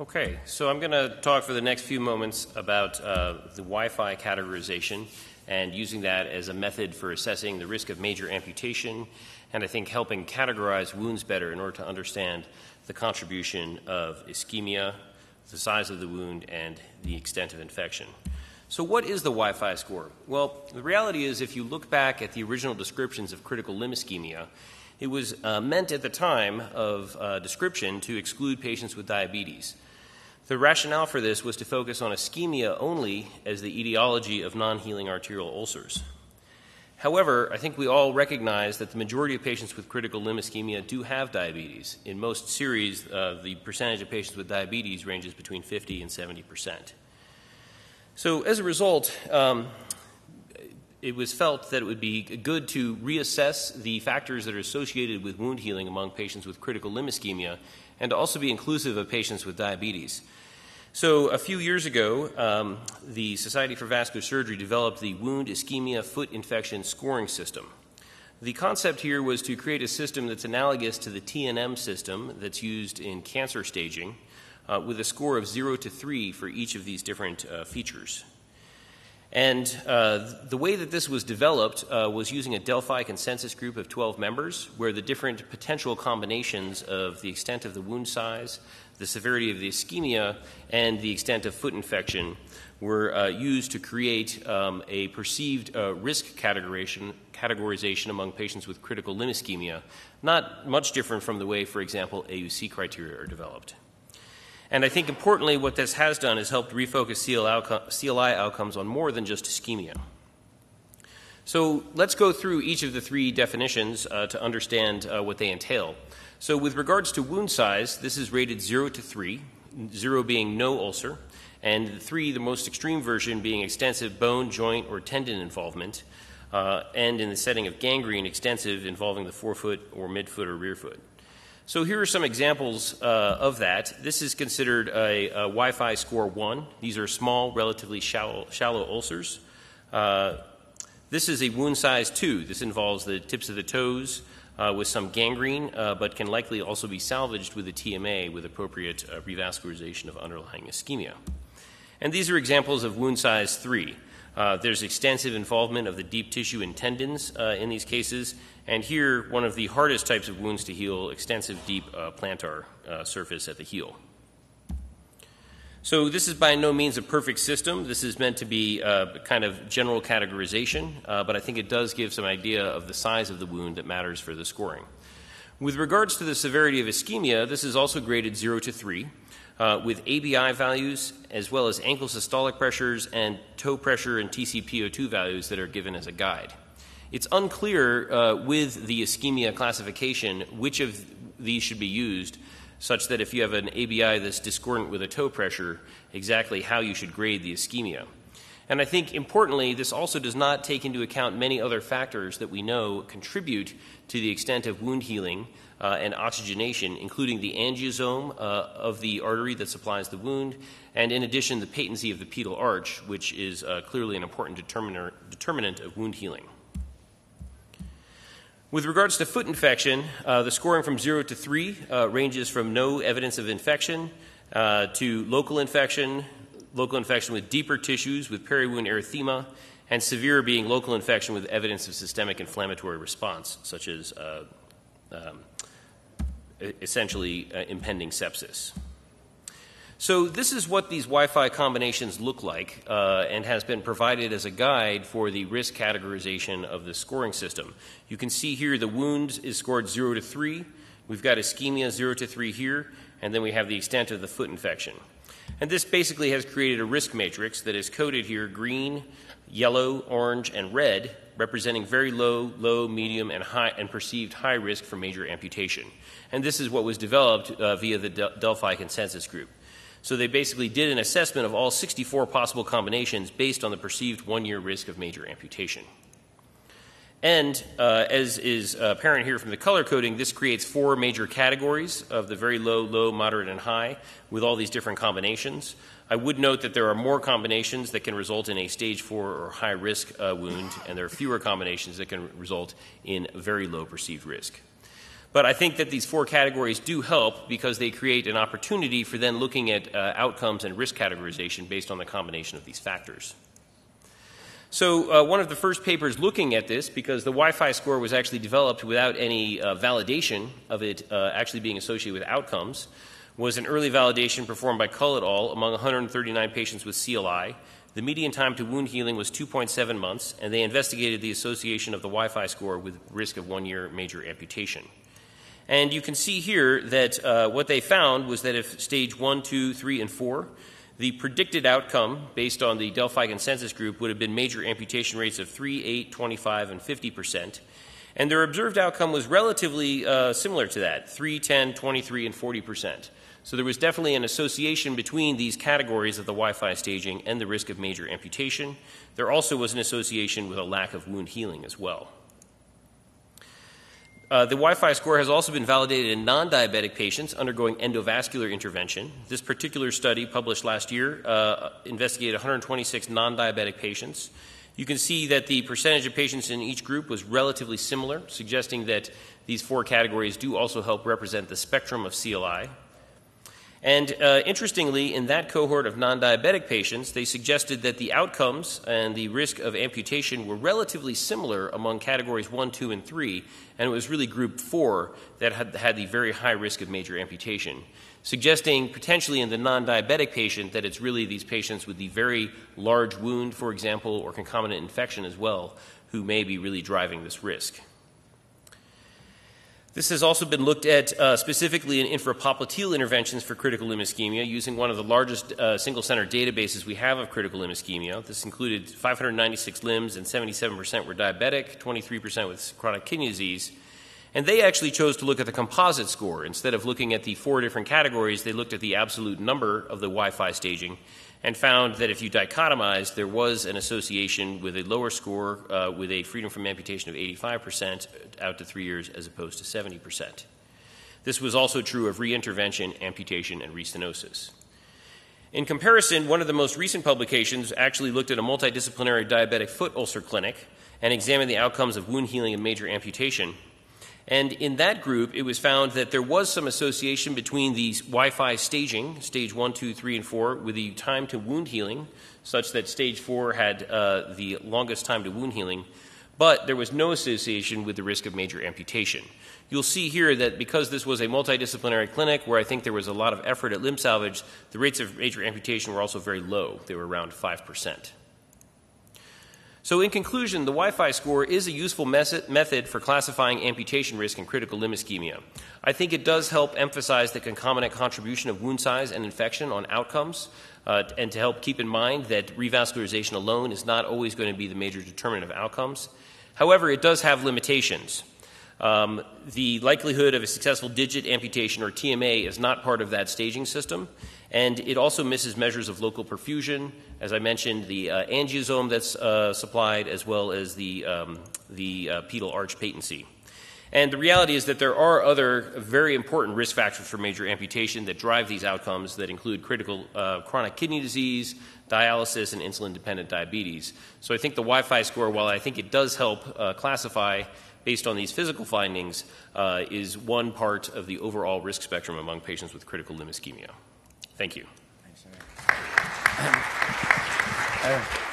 Okay, so I'm going to talk for the next few moments about the Wi-Fi categorization and using that as a method for assessing the risk of major amputation, and I think helping categorize wounds better in order to understand the contribution of ischemia, the size of the wound, and the extent of infection. So what is the Wi-Fi score? Well, the reality is if you look back at the original descriptions of critical limb ischemia, it was meant at the time of description to exclude patients with diabetes. The rationale for this was to focus on ischemia only as the etiology of non-healing arterial ulcers. However, I think we all recognize that the majority of patients with critical limb ischemia do have diabetes. In most series, the percentage of patients with diabetes ranges between 50% and 70%. So as a result, it was felt that it would be good to reassess the factors that are associated with wound healing among patients with critical limb ischemia, and to also be inclusive of patients with diabetes. So a few years ago, the Society for Vascular Surgery developed the Wound Ischemia Foot Infection Scoring System. The concept here was to create a system that's analogous to the TNM system that's used in cancer staging, with a score of 0 to 3 for each of these different features. And the way that this was developed was using a Delphi consensus group of 12 members, where the different potential combinations of the extent of the wound size, the severity of the ischemia, and the extent of foot infection were used to create a perceived risk categorization among patients with critical limb ischemia, not much different from the way, for example, AUC criteria are developed. And I think importantly what this has done is helped refocus CLI outcomes on more than just ischemia. So let's go through each of the three definitions to understand what they entail. So with regards to wound size, this is rated 0 to 3, 0 being no ulcer, and 3, the most extreme version, being extensive bone, joint, or tendon involvement, and in the setting of gangrene, extensive involving the forefoot or midfoot or rear foot. So here are some examples of that. This is considered a Wi-Fi score 1. These are small, relatively shallow ulcers. This is a wound size 2. This involves the tips of the toes with some gangrene, but can likely also be salvaged with a TMA with appropriate revascularization of underlying ischemia. And these are examples of wound size 3. There's extensive involvement of the deep tissue and tendons in these cases, and here one of the hardest types of wounds to heal, extensive deep plantar surface at the heel. So this is by no means a perfect system. This is meant to be kind of general categorization, but I think it does give some idea of the size of the wound that matters for the scoring. With regards to the severity of ischemia, this is also graded 0 to 3. With ABI values, as well as ankle systolic pressures and toe pressure and TCPO2 values that are given as a guide. It's unclear with the ischemia classification which of these should be used, such that if you have an ABI that's discordant with a toe pressure, exactly how you should grade the ischemia. And I think importantly, this also does not take into account many other factors that we know contribute to the extent of wound healing and oxygenation, including the angiosome of the artery that supplies the wound, and in addition the patency of the pedal arch, which is clearly an important determinant of wound healing. With regards to foot infection, the scoring from 0 to 3 ranges from no evidence of infection to local infection with deeper tissues with periwound erythema, and severe being local infection with evidence of systemic inflammatory response, such as essentially impending sepsis. So this is what these Wi-Fi combinations look like and has been provided as a guide for the risk categorization of the scoring system. You can see here the wound is scored 0 to 3. We've got ischemia 0 to 3 here, and then we have the extent of the foot infection. And this basically has created a risk matrix that is coded here green, yellow, orange, and red, representing very low, medium, and high, and perceived high risk for major amputation. And this is what was developed via the Delphi consensus group. So they basically did an assessment of all 64 possible combinations based on the perceived 1-year risk of major amputation. And as is apparent here from the color coding, this creates 4 major categories of the very low, moderate, and high with all these different combinations. I would note that there are more combinations that can result in a stage 4 or high risk wound, and there are fewer combinations that can result in very low perceived risk. But I think that these four categories do help because they create an opportunity for then looking at outcomes and risk categorization based on the combination of these factors. So one of the first papers looking at this, because the Wi-Fi score was actually developed without any validation of it actually being associated with outcomes, was an early validation performed by Cull et al. Among 139 patients with CLI. The median time to wound healing was 2.7 months, and they investigated the association of the Wi-Fi score with risk of 1-year major amputation. And you can see here that what they found was that if stage 1, 2, 3, and 4, the predicted outcome based on the Delphi consensus group would have been major amputation rates of 3, 8, 25, and 50%. And their observed outcome was relatively similar to that, 3, 10, 23, and 40%. So there was definitely an association between these categories of the Wi-Fi staging and the risk of major amputation. There also was an association with a lack of wound healing as well. The Wi-Fi score has also been validated in non-diabetic patients undergoing endovascular intervention. This particular study, published last year, investigated 126 non-diabetic patients. You can see that the percentage of patients in each group was relatively similar, suggesting that these four categories do also help represent the spectrum of CLI. And interestingly, in that cohort of non-diabetic patients, they suggested that the outcomes and the risk of amputation were relatively similar among categories 1, 2, and 3, and it was really group 4 that had the very high risk of major amputation, suggesting potentially in the non-diabetic patient that it's really these patients with the very large wound, for example, or concomitant infection as well, who may be really driving this risk. This has also been looked at specifically in infrapopliteal interventions for critical limb ischemia using one of the largest single-center databases we have of critical limb ischemia. This included 596 limbs, and 77% were diabetic, 23% with chronic kidney disease. And they actually chose to look at the composite score. Instead of looking at the four different categories, they looked at the absolute number of the Wi-Fi staging and found that if you dichotomized, there was an association with a lower score with a freedom from amputation of 85% out to 3 years as opposed to 70%. This was also true of reintervention, amputation, and restenosis. In comparison, one of the most recent publications actually looked at a multidisciplinary diabetic foot ulcer clinic and examined the outcomes of wound healing and major amputation. And in that group, it was found that there was some association between these Wi-Fi staging, stage 1, 2, 3, and 4, with the time to wound healing, such that stage 4 had the longest time to wound healing, but there was no association with the risk of major amputation. You'll see here that because this was a multidisciplinary clinic where I think there was a lot of effort at limb salvage, the rates of major amputation were also very low. They were around 5%. So in conclusion, the Wi-Fi score is a useful method for classifying amputation risk in critical limb ischemia. I think it does help emphasize the concomitant contribution of wound size and infection on outcomes, and to help keep in mind that revascularization alone is not always going to be the major determinant of outcomes. However, it does have limitations. The likelihood of a successful digit amputation, or TMA, is not part of that staging system, and it also misses measures of local perfusion, as I mentioned, the angiosome that's supplied, as well as the pedal arch patency. And the reality is that there are other very important risk factors for major amputation that drive these outcomes that include critical chronic kidney disease, dialysis, and insulin-dependent diabetes. So I think the Wi-Fi score, while I think it does help classify based on these physical findings, is one part of the overall risk spectrum among patients with critical limb ischemia. Thank you. Thanks,